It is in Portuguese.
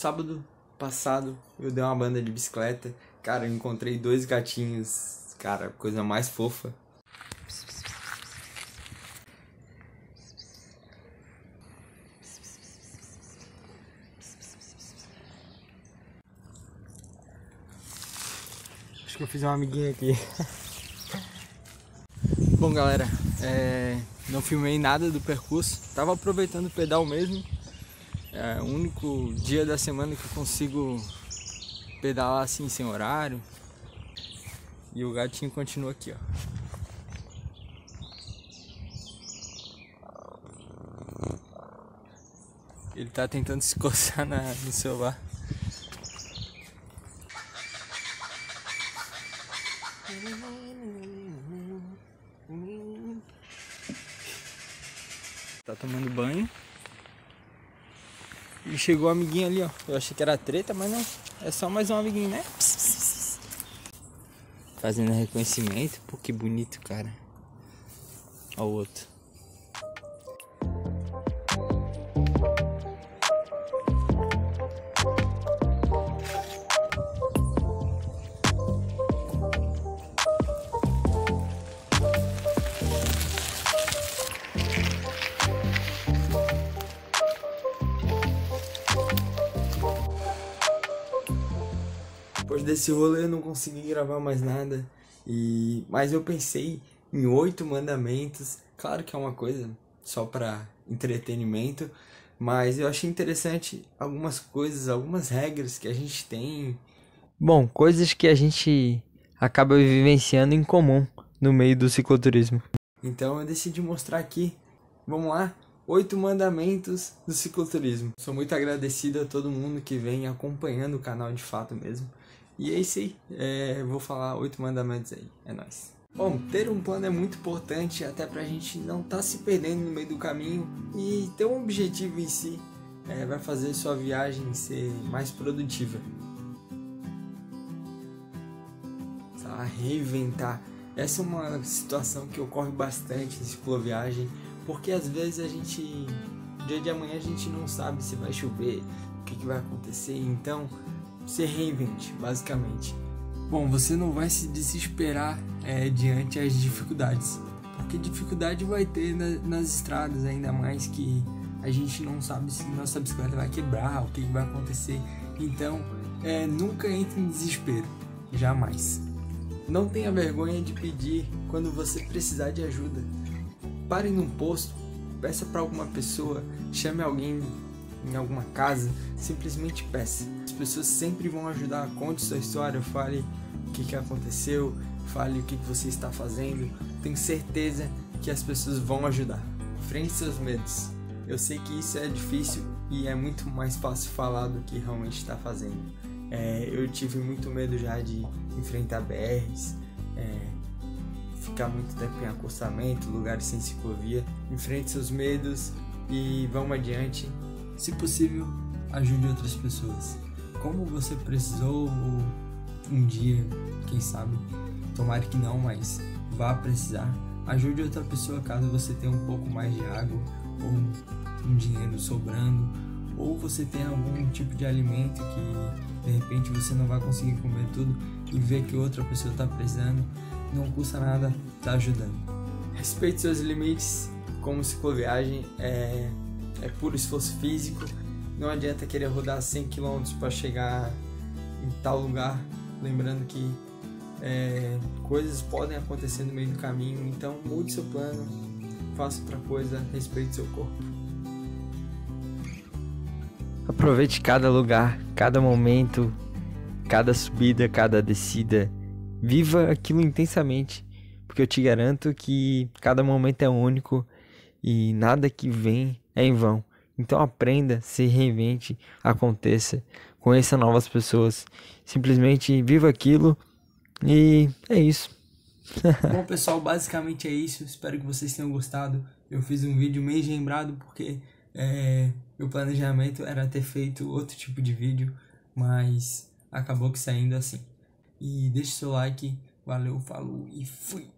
Sábado passado eu dei uma banda de bicicleta. Cara, eu encontrei dois gatinhos. Cara, coisa mais fofa. Acho que eu fiz uma amiguinha aqui. Bom, galera, não filmei nada do percurso. Tava aproveitando o pedal mesmo. É o único dia da semana que eu consigo pedalar assim, sem horário. E o gatinho continua aqui, ó. Ele tá tentando se coçar no celular. Tá tomando banho. E chegou a amiguinha ali, ó. Eu achei que era treta, mas não. É só mais um amiguinho, né? Pss, pss, pss. Fazendo reconhecimento. Pô, que bonito, cara. Ó o outro. Depois desse rolê eu não consegui gravar mais nada, mas eu pensei em 8 mandamentos, claro que é uma coisa só para entretenimento, mas eu achei interessante algumas coisas, algumas regras que a gente tem. Bom, coisas que a gente acaba vivenciando em comum no meio do cicloturismo. Então eu decidi mostrar aqui, vamos lá, 8 mandamentos do cicloturismo. Sou muito agradecido a todo mundo que vem acompanhando o canal de fato mesmo. E é isso aí, vou falar 8 mandamentos aí, é nóis. Bom, ter um plano é muito importante, até pra gente não tá se perdendo no meio do caminho. E ter um objetivo em si vai fazer sua viagem ser mais produtiva. Reinventar. Essa é uma situação que ocorre bastante em cicloviagem, porque às vezes a gente, no dia de amanhã a gente não sabe se vai chover, o que vai acontecer, então... se reinvente, basicamente. Bom, você não vai se desesperar diante as dificuldades, porque dificuldade vai ter nas estradas, ainda mais que a gente não sabe se nossa bicicleta vai quebrar, o que vai acontecer. Então, nunca entre em desespero, jamais. Não tenha vergonha de pedir quando você precisar de ajuda. Pare num posto, peça para alguma pessoa, chame alguém em alguma casa, simplesmente peça. As pessoas sempre vão ajudar, conte sua história, fale o que aconteceu, fale o que você está fazendo. Tenho certeza que as pessoas vão ajudar. Enfrente seus medos. Eu sei que isso é difícil e é muito mais fácil falar do que realmente está fazendo. Eu tive muito medo já de enfrentar BRs, ficar muito tempo em acostamento, lugares sem ciclovia. Enfrente seus medos e vamos adiante. Se possível, ajude outras pessoas. Como você precisou um dia, quem sabe, tomara que não, mas vá precisar. Ajude outra pessoa caso você tenha um pouco mais de água ou um dinheiro sobrando, ou você tenha algum tipo de alimento que de repente você não vai conseguir comer tudo e ver que outra pessoa está precisando. Não custa nada, tá ajudando. Respeite seus limites. Como cicloviagem é puro esforço físico, não adianta querer rodar 100 km para chegar em tal lugar, lembrando que coisas podem acontecer no meio do caminho, então mude seu plano, faça outra coisa, respeite seu corpo. Aproveite cada lugar, cada momento, cada subida, cada descida, viva aquilo intensamente, porque eu te garanto que cada momento é único e nada que vem é em vão. Então aprenda, se reinvente, aconteça, conheça novas pessoas, simplesmente viva aquilo e é isso. Bom, pessoal, basicamente é isso, espero que vocês tenham gostado. Eu fiz um vídeo meio gembrado porque meu planejamento era ter feito outro tipo de vídeo, mas acabou que saindo assim. E deixe seu like, valeu, falou e fui!